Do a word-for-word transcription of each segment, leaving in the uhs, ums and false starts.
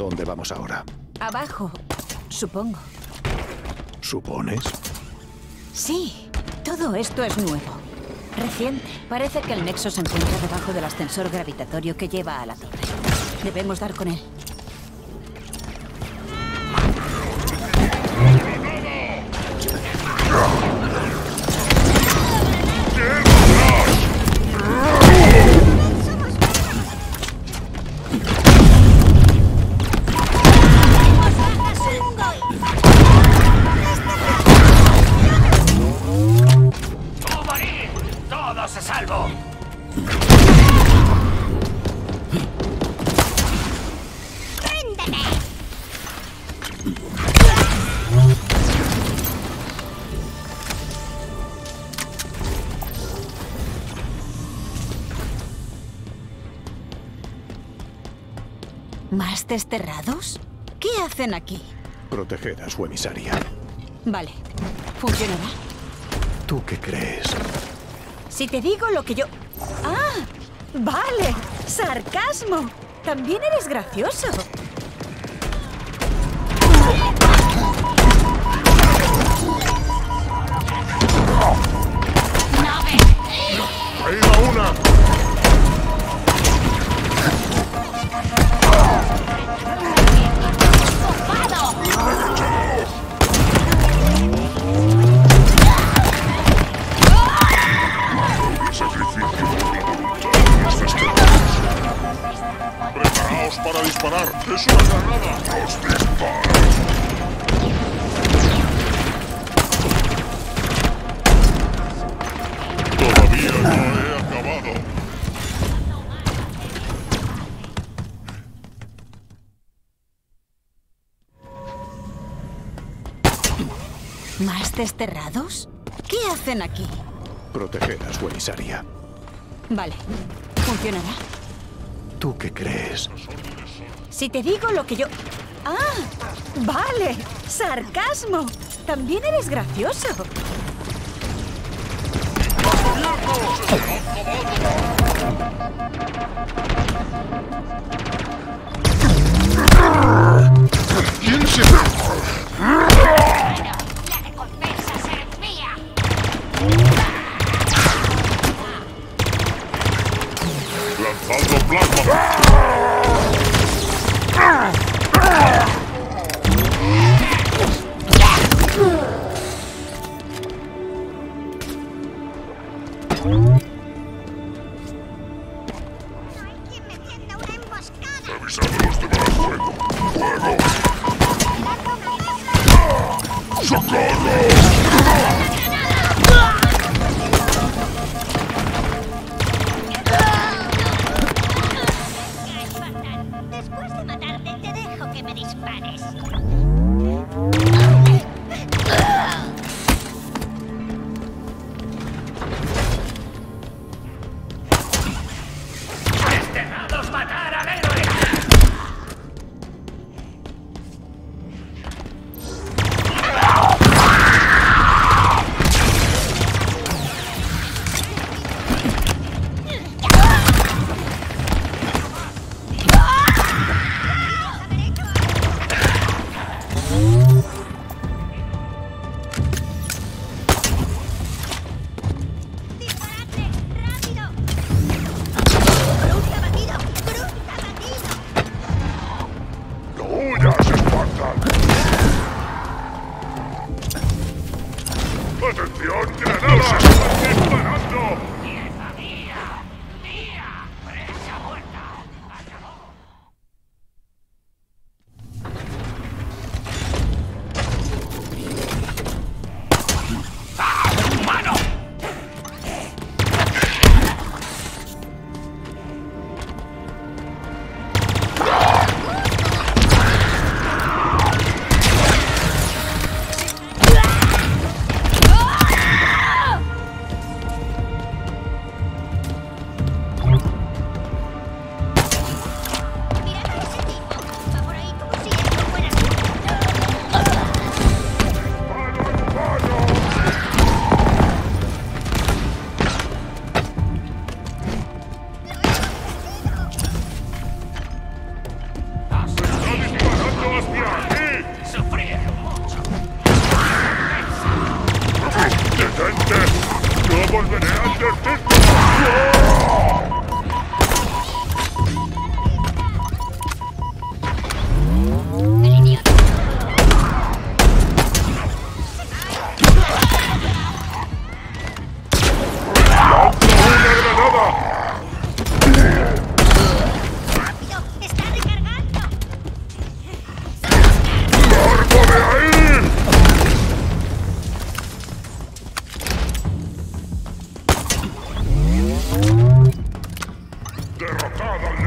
¿Dónde vamos ahora? Abajo, supongo. ¿Supones? Sí, todo esto es nuevo. Reciente. Parece que el Nexo se encuentra debajo del ascensor gravitatorio que lleva a la torre. Debemos dar con él. ¿Más desterrados? ¿Qué hacen aquí? Proteger a su emisaria. Vale. ¿Funcionará? ¿Tú qué crees? Si te digo lo que yo... ¡Ah! ¡Vale! ¡Sarcasmo! ¡También eres gracioso! ¡Nave! ¡Ahí va una! Para disparar, es una granada. ¡Los disparos! Todavía no he acabado. ¿Más desterrados? ¿Qué hacen aquí? Proteger a su emisaria. Vale. ¿Funcionará? ¿Tú qué crees? Si te digo lo que yo... ¡Ah! ¡Vale! ¡Sarcasmo! ¡También eres gracioso! ¿Quién se va? ¡La recompensa será mía! ¡Lanzando plasma!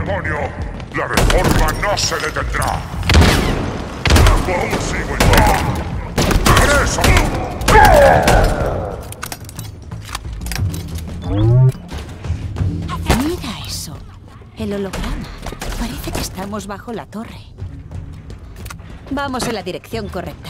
demonio, la reforma no se detendrá. Aún sigo en ¡regresa! Mira eso. El holograma. Parece que estamos bajo la torre. Vamos en la dirección correcta.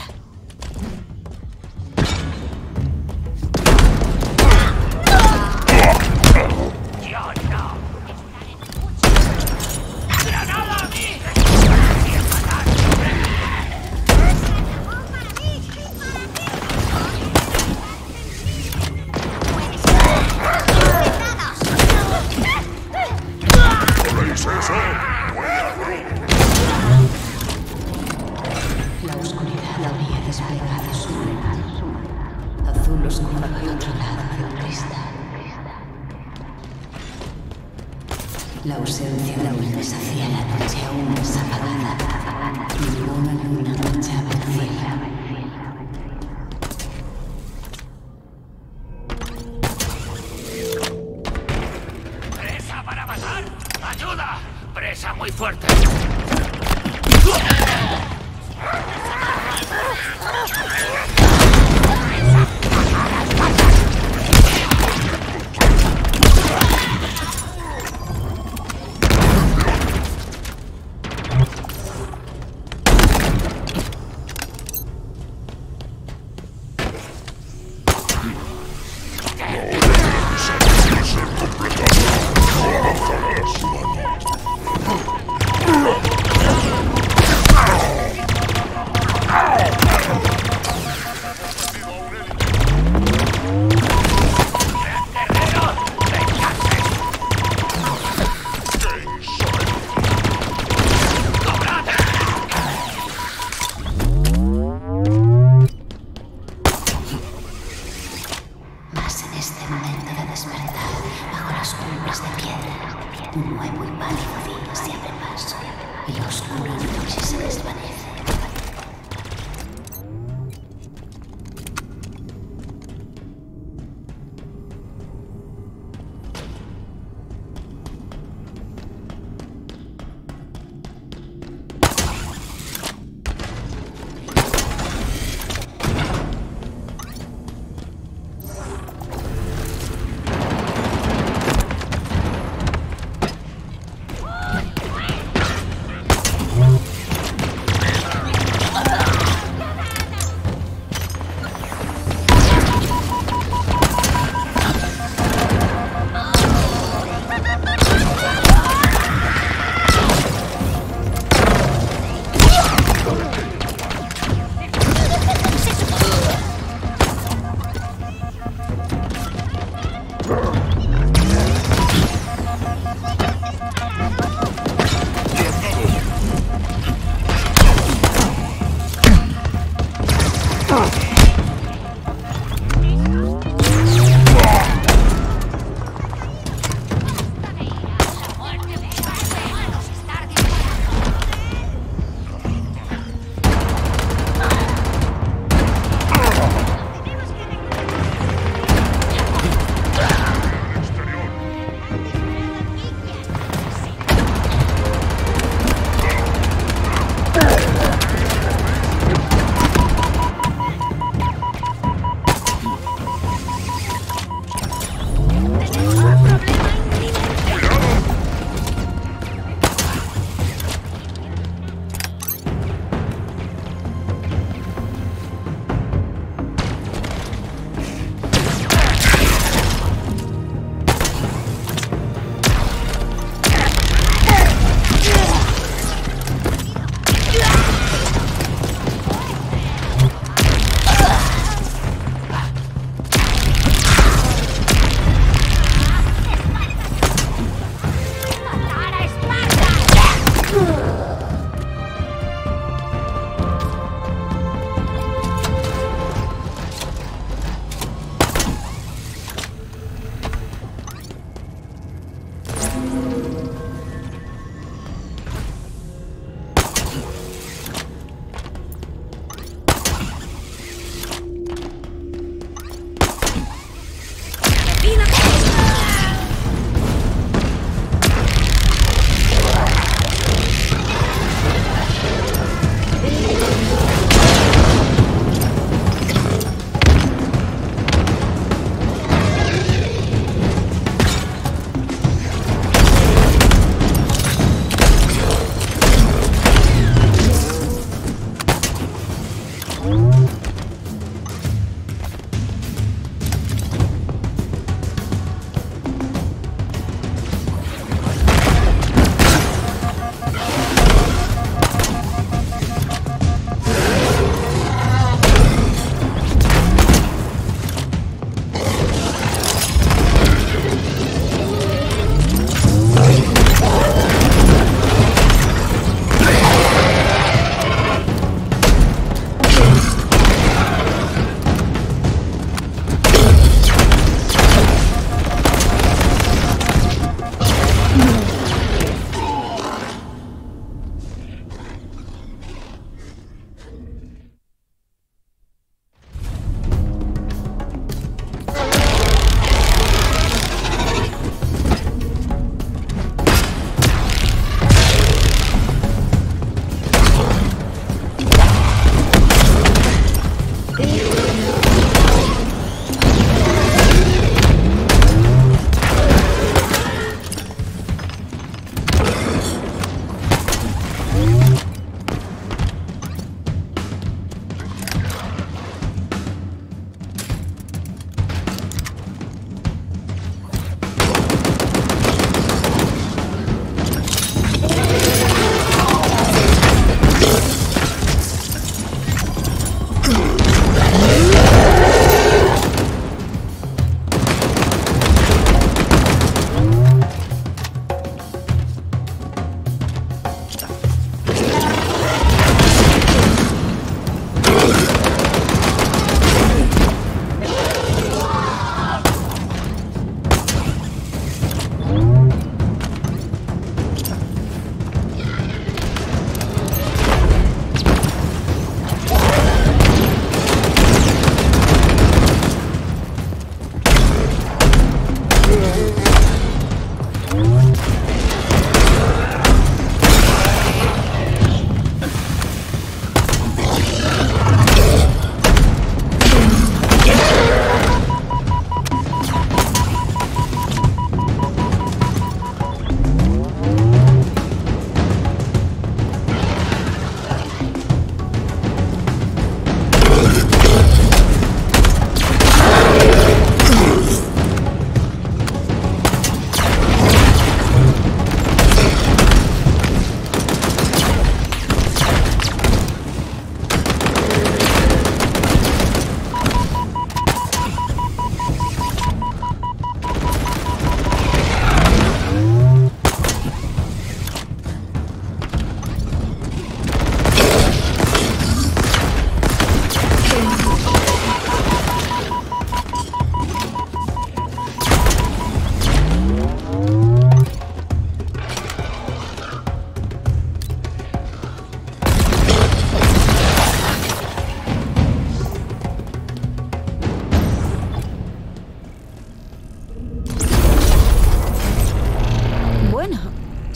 La ausencia de luz deshacía la noche aún más apagada. Ninguna luna manchaba el cielo. ¡Presa para matar! ¡Ayuda! ¡Presa muy fuerte!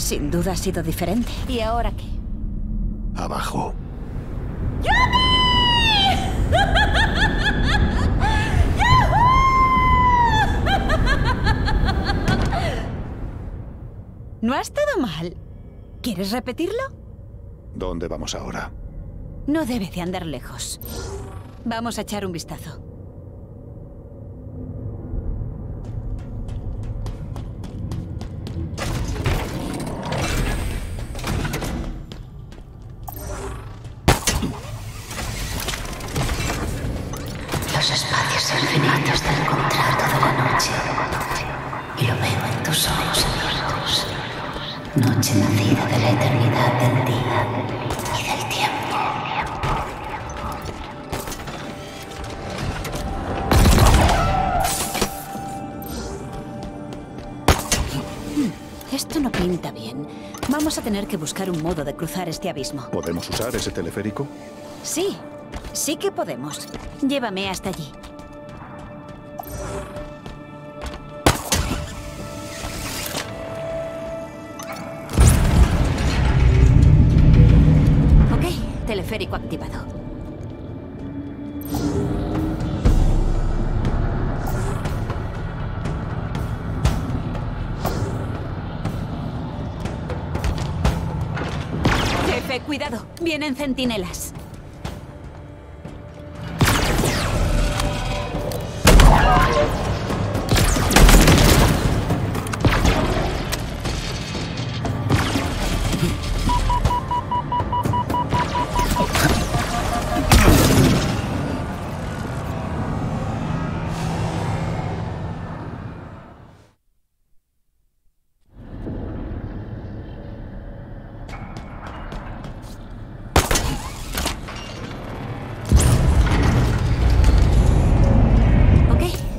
Sin duda ha sido diferente. ¿Y ahora qué? Abajo. No ha estado mal. ¿Quieres repetirlo? ¿Dónde vamos ahora? No debe de andar lejos. Vamos a echar un vistazo. Los espacios infinitos del contrato de la noche. Lo veo en tus ojos abiertos. Noche nacida de la eternidad del día y del tiempo. Esto no pinta bien. Vamos a tener que buscar un modo de cruzar este abismo. ¿Podemos usar ese teleférico? Sí, sí que podemos. Llévame hasta allí. Teleférico activado. Jefe, cuidado. Vienen centinelas.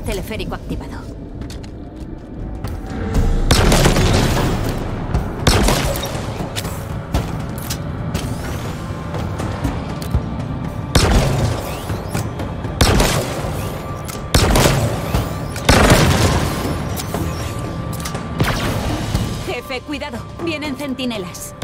Teleférico activado. Jefe, cuidado. Vienen centinelas.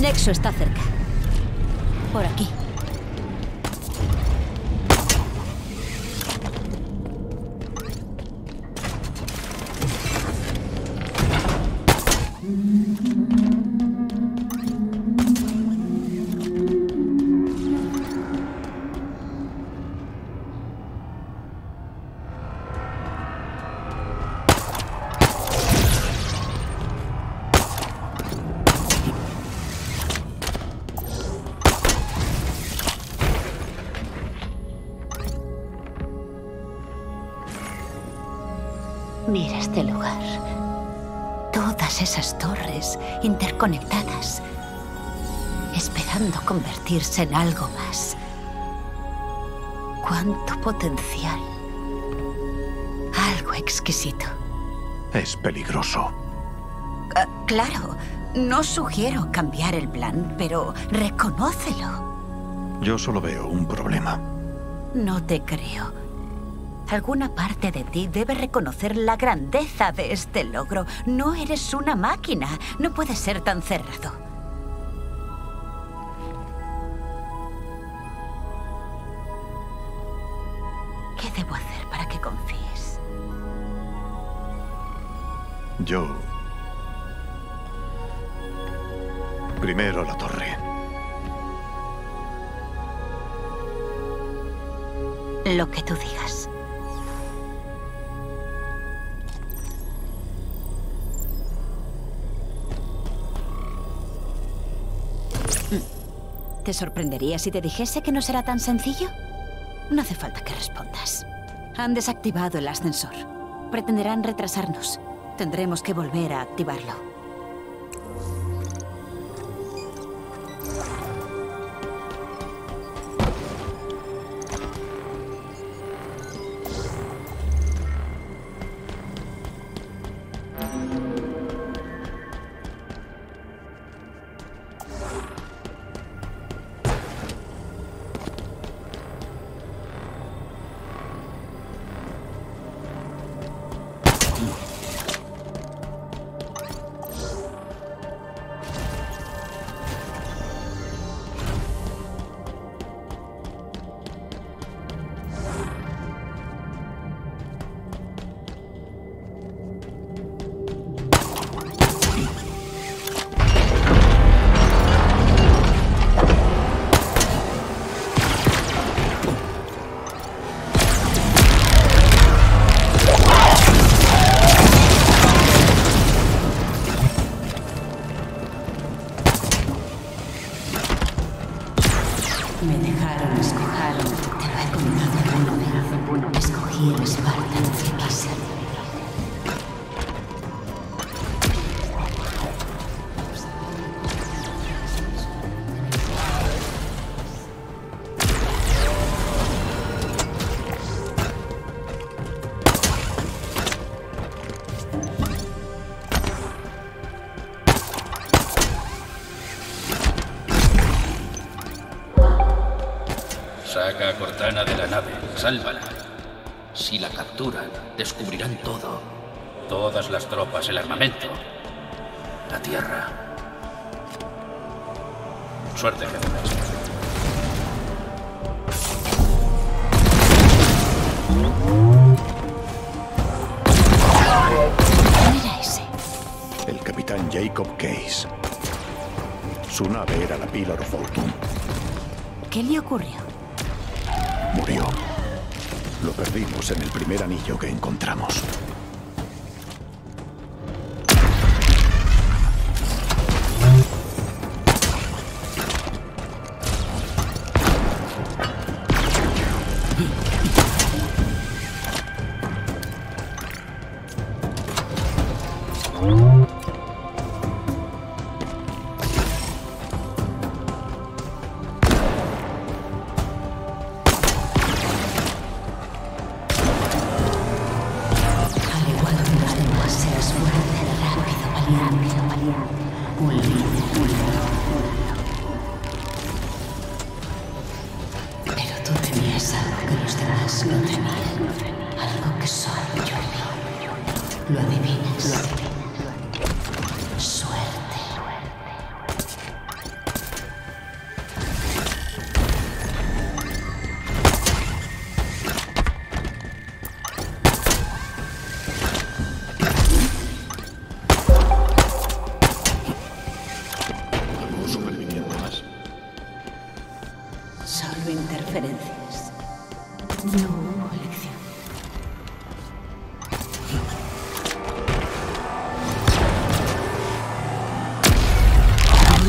Nexo está cerca. Por aquí. Mira este lugar. Todas esas torres interconectadas, esperando convertirse en algo más. ¡Cuánto potencial! Algo exquisito. Es peligroso. Uh, claro, no sugiero cambiar el plan, pero reconócelo. Yo solo veo un problema. No te creo. Alguna parte de ti debe reconocer la grandeza de este logro. No eres una máquina. No puedes ser tan cerrado. ¿Qué debo hacer para que confíes? Yo... Primero la torre. Lo que tú digas. ¿Te sorprendería si te dijese que no será tan sencillo? No hace falta que respondas. Han desactivado el ascensor. Pretenderán retrasarnos. Tendremos que volver a activarlo. Saca a Cortana de la nave, sálvala. Si la capturan, descubrirán todo. Todas las tropas, el armamento, la tierra. Suerte, jefe. Mira ese. El capitán Jacob Case. Su nave era la Pillar of Fortune. ¿Qué le ocurrió? Murió. Lo perdimos en el primer anillo que encontramos. Lo adivinas. Lo adivinas. Suerte. Suerte.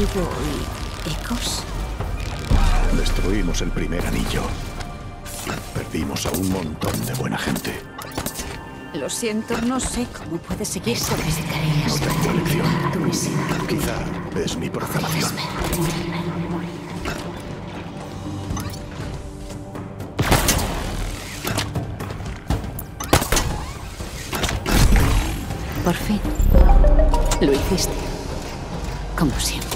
ruido y ecos? Destruimos el primer anillo. Perdimos a un montón de buena gente. Lo siento, no sé cómo puedes seguir sobre ese tarea. No tengo elección. Tu misión. Quizá es mi proclamación. Por fin. Lo hiciste. Como siempre.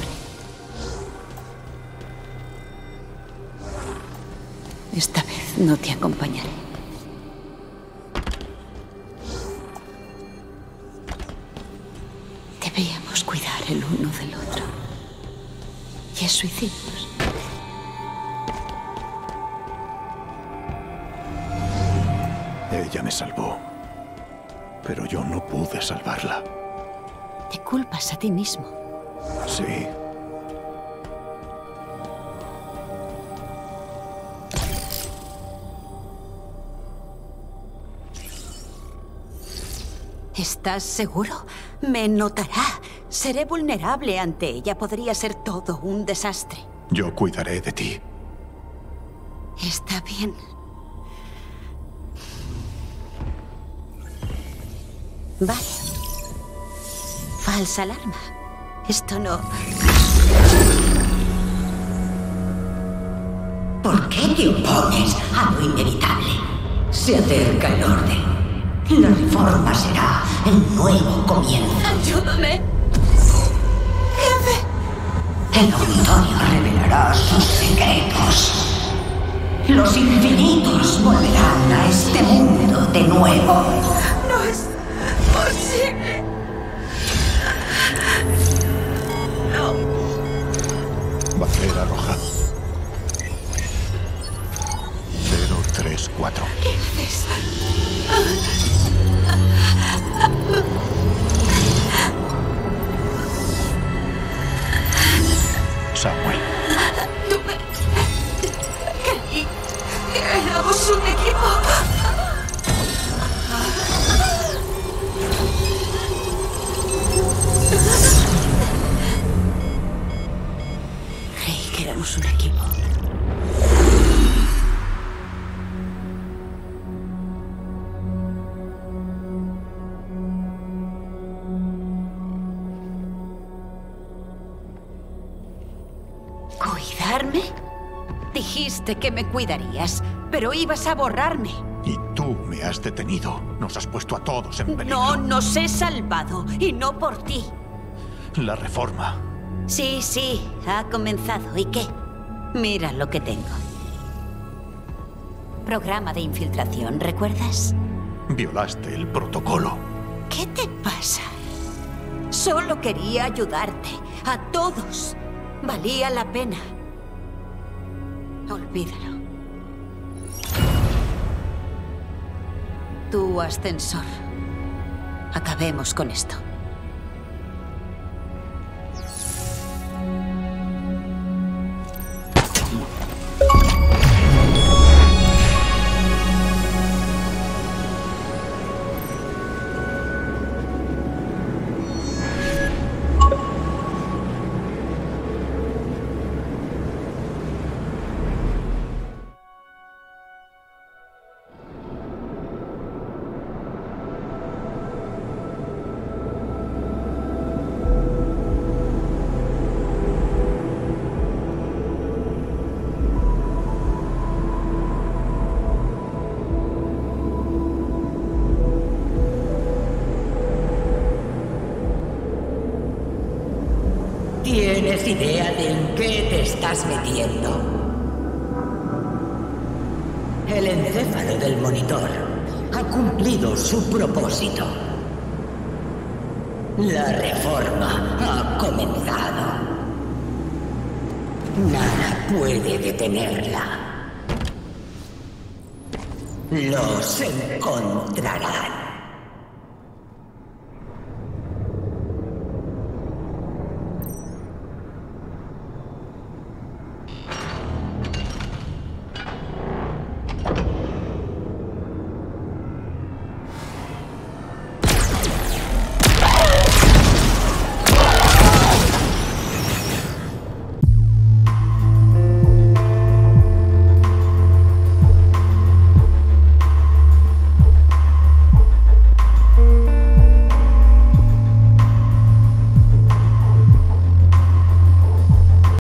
Esta vez no te acompañaré. Debíamos cuidar el uno del otro. Y eso hicimos. Ella me salvó. Pero yo no pude salvarla. Te culpas a ti mismo. Sí. ¿Estás seguro? Me notará. Seré vulnerable ante ella. Podría ser todo un desastre. Yo cuidaré de ti. Está bien. Vale. Falsa alarma. Esto no... ¿Por qué te opones a lo inevitable? Se acerca el orden. La reforma será el nuevo comienzo. ¡Ayúdame! ¡Jefe! El auditorio revelará sus secretos. Los infinitos volverán a este mundo de nuevo. No es posible. No. Bandera roja. cero tres cuatro. ¿Qué haces? Samuel. Tú me... Creí que éramos un equipo. Creí que éramos un equipo. ¿Cuidarme? Dijiste que me cuidarías, pero ibas a borrarme. Y tú me has detenido. Nos has puesto a todos en peligro. No, nos he salvado, y no por ti. La reforma. Sí, sí, ha comenzado. ¿Y qué? Mira lo que tengo. Programa de infiltración, ¿recuerdas? Violaste el protocolo. ¿Qué te pasa? Solo quería ayudarte. A todos. Valía la pena. Olvídalo. Tu ascensor. Acabemos con esto. ¿Tienes idea de en qué te estás metiendo? El encéfalo del monitor ha cumplido su propósito. La reforma ha comenzado. Nada puede detenerla. Los encontrarán.